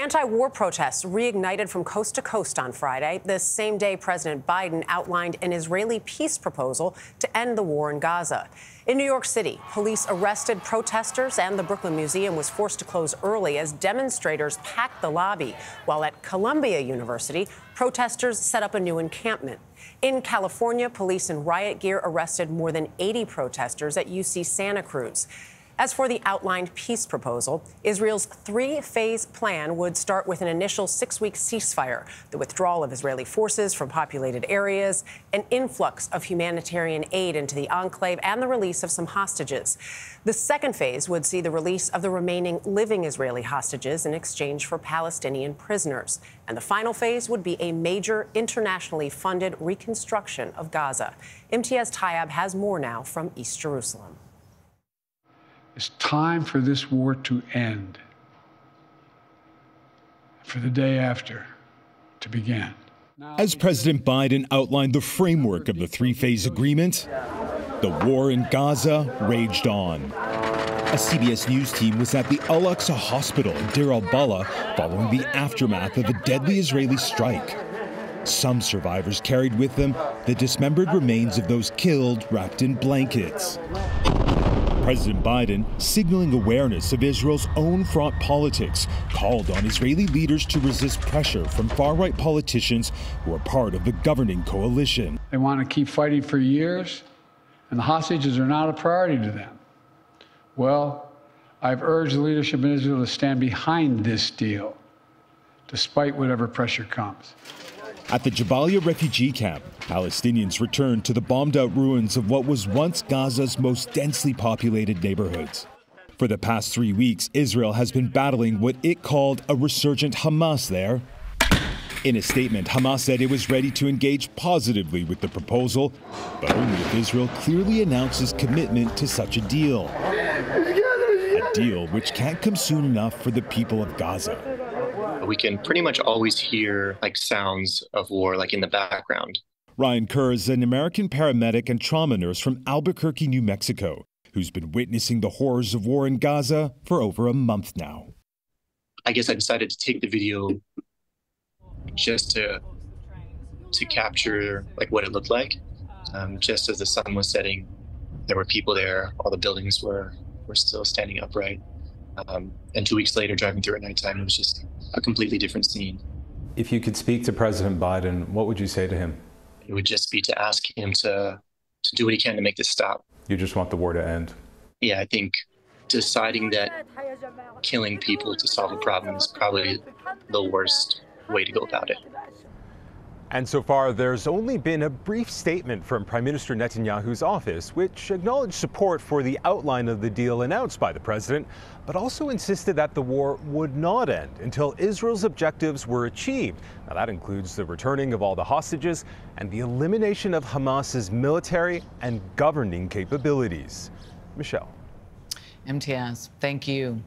Anti-war protests reignited from coast to coast on Friday, the same day President Biden outlined an Israeli peace proposal to end the war in Gaza. In New York City, police arrested protesters and the Brooklyn Museum was forced to close early as demonstrators packed the lobby, while at Columbia University, protesters set up a new encampment. In California, police in riot gear arrested more than 80 protesters at UC Santa Cruz. As for the outlined peace proposal, Israel's three-phase plan would start with an initial six-week ceasefire, the withdrawal of Israeli forces from populated areas, an influx of humanitarian aid into the enclave, and the release of some hostages. The second phase would see the release of the remaining living Israeli hostages in exchange for Palestinian prisoners. And the final phase would be a major internationally funded reconstruction of Gaza. Imtiaz Tyab has more now from East Jerusalem. It's time for this war to end, for the day after to begin. As President Biden outlined the framework of the three-phase agreement, the war in Gaza raged on. A CBS News team was at the Al-Aqsa Hospital in Deir al-Balah following the aftermath of the deadly Israeli strike. Some survivors carried with them the dismembered remains of those killed wrapped in blankets. President Biden, signaling awareness of Israel's own fraught politics, called on Israeli leaders to resist pressure from far-right politicians who are part of the governing coalition. They want to keep fighting for years, and the hostages are not a priority to them. Well, I've urged the leadership in Israel to stand behind this deal, despite whatever pressure comes. At the Jabalia refugee camp, Palestinians returned to the bombed-out ruins of what was once Gaza's most densely populated neighborhoods. For the past 3 weeks, Israel has been battling what it called a resurgent Hamas there. In a statement, Hamas said it was ready to engage positively with the proposal, but only if Israel clearly announces commitment to such a deal. A deal which can't come soon enough for the people of Gaza. We can pretty much always hear sounds of war in the background. Ryan Kerr is an American paramedic and trauma nurse from Albuquerque, New Mexico, who's been witnessing the horrors of war in Gaza for over a month now. I guess I decided to take the video just to capture what it looked like. Just as the sun was setting, there were people there. All the buildings were still standing upright. And 2 weeks later, driving through at nighttime, it was just a completely different scene. If you could speak to President Biden, what would you say to him? It would just be to ask him to do what he can to make this stop. You just want the war to end? Yeah, I think deciding that killing people to solve a problem is probably the worst way to go about it. And so far, there's only been a brief statement from Prime Minister Netanyahu's office, which acknowledged support for the outline of the deal announced by the president, but also insisted that the war would not end until Israel's objectives were achieved. Now, that includes the returning of all the hostages and the elimination of Hamas's military and governing capabilities. Michelle. Imtiaz, thank you.